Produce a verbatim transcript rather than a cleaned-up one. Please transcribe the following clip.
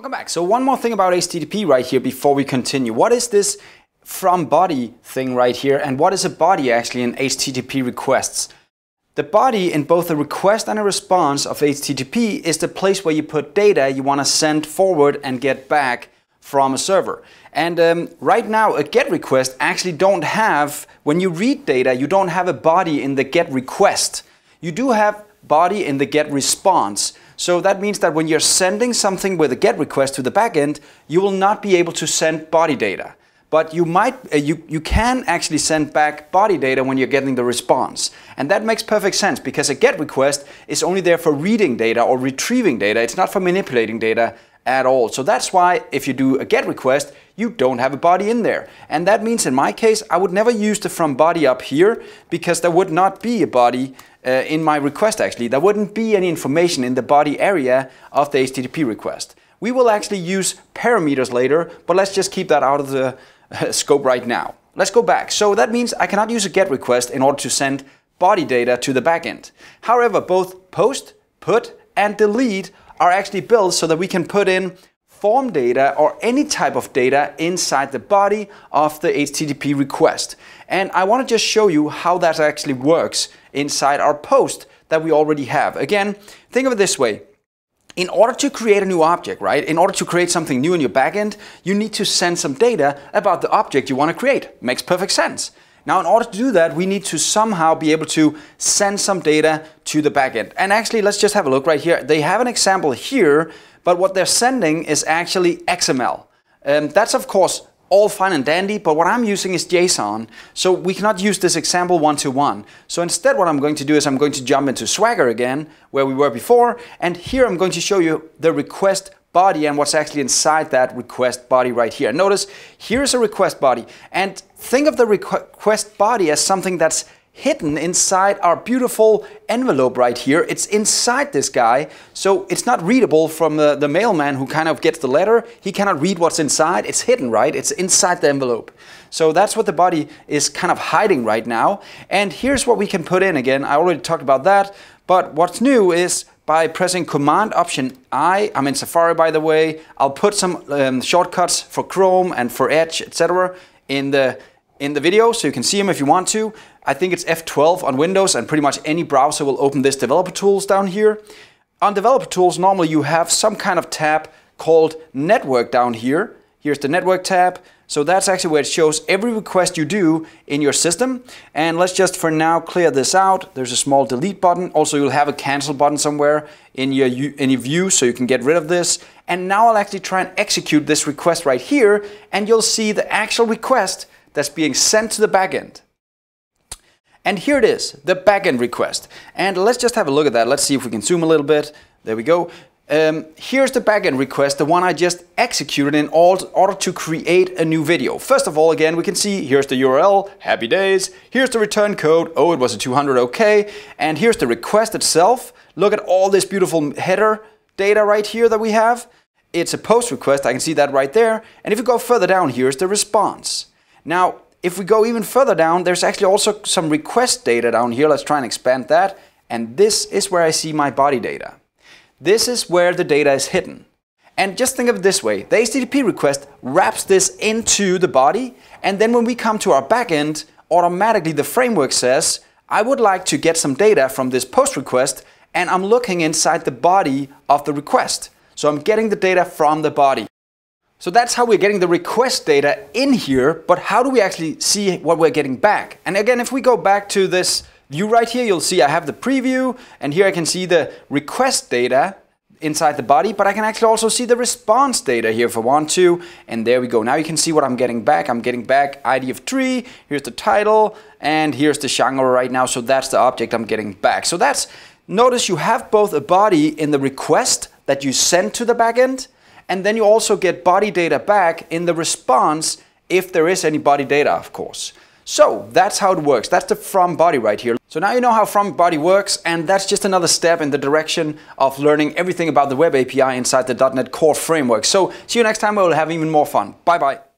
Welcome back. So one more thing about H T T P right here before we continue. What is this from body thing right here, and what is a body actually in H T T P requests? The body in both a request and a response of H T T P is the place where you put data you want to send forward and get back from a server. And um, right now a GET request actually don't have, when you read data, you don't have a body in the GET request. You do have body in the GET response. So that means that when you're sending something with a GET request to the backend, you will not be able to send body data. But you might, uh, you, you can actually send back body data when you're getting the response. And that makes perfect sense, because a GET request is only there for reading data or retrieving data. It's not for manipulating data at all. So that's why if you do a GET request, you don't have a body in there. And that means in my case, I would never use the from body up here, because there would not be a body Uh, in my request actually. There wouldn't be any information in the body area of the H T T P request. We will actually use parameters later, but let's just keep that out of the uh, scope right now. Let's go back. So that means I cannot use a GET request in order to send body data to the backend. However, both POST, PUT and DELETE are actually built so that we can put in form data or any type of data inside the body of the H T T P request. And I want to just show you how that actually works inside our post that we already have. Again, think of it this way. In order to create a new object, right? In order to create something new in your backend, you need to send some data about the object you want to create. Makes perfect sense. Now, in order to do that, we need to somehow be able to send some data to the backend. And actually, let's just have a look right here. They have an example here, but what they're sending is actually X M L. Um, that's, of course, all fine and dandy, but what I'm using is JSON, so we cannot use this example one-to-one. So instead, what I'm going to do is I'm going to jump into Swagger again, where we were before, and here I'm going to show you the request body and what's actually inside that request body right here. Notice, here's a request body, and think of the request body as something that's hidden inside our beautiful envelope right here. It's inside this guy, so it's not readable from the, the mailman who kind of gets the letter. He cannot read what's inside. It's hidden, right? It's inside the envelope. So that's what the body is kind of hiding right now. And here's what we can put in again. I already talked about that, but what's new is by pressing Command Option I, I'm in Safari by the way, I'll put some um, shortcuts for Chrome and for Edge, et cetera in the in the video, so you can see them if you want to. I think it's F twelve on Windows, and pretty much any browser will open this developer tools down here. On developer tools, normally you have some kind of tab called network down here. Here's the network tab. So that's actually where it shows every request you do in your system. And let's just for now clear this out. There's a small delete button. Also, you'll have a cancel button somewhere in your, in your view, so you can get rid of this. And now I'll actually try and execute this request right here, and you'll see the actual request that's being sent to the backend. And here it is, the backend request. And let's just have a look at that. Let's see if we can zoom a little bit. There we go. Um, here's the backend request, the one I just executed in order to create a new video. First of all, again, we can see here's the U R L, happy days. Here's the return code, oh, it was a two hundred, okay. And here's the request itself. Look at all this beautiful header data right here that we have. It's a post request, I can see that right there. And if you go further down, here's the response. Now, if we go even further down, there's actually also some request data down here. Let's try and expand that. And this is where I see my body data. This is where the data is hidden. And just think of it this way. The H T T P request wraps this into the body. And then when we come to our backend, automatically the framework says, I would like to get some data from this post request, and I'm looking inside the body of the request. So I'm getting the data from the body. So that's how we're getting the request data in here, but how do we actually see what we're getting back? And again, if we go back to this view right here, you'll see I have the preview, and here I can see the request data inside the body, but I can actually also see the response data here if I want to, and there we go. Now you can see what I'm getting back. I'm getting back I D of three, here's the title, and here's the genre right now, so that's the object I'm getting back. So that's, notice you have both a body in the request that you send to the backend, and then you also get body data back in the response, if there is any body data, of course. So that's how it works. That's the from body right here. So now you know how from body works, and that's just another step in the direction of learning everything about the web A P I inside the dot net core framework. So see you next time, where we'll have even more fun. Bye bye.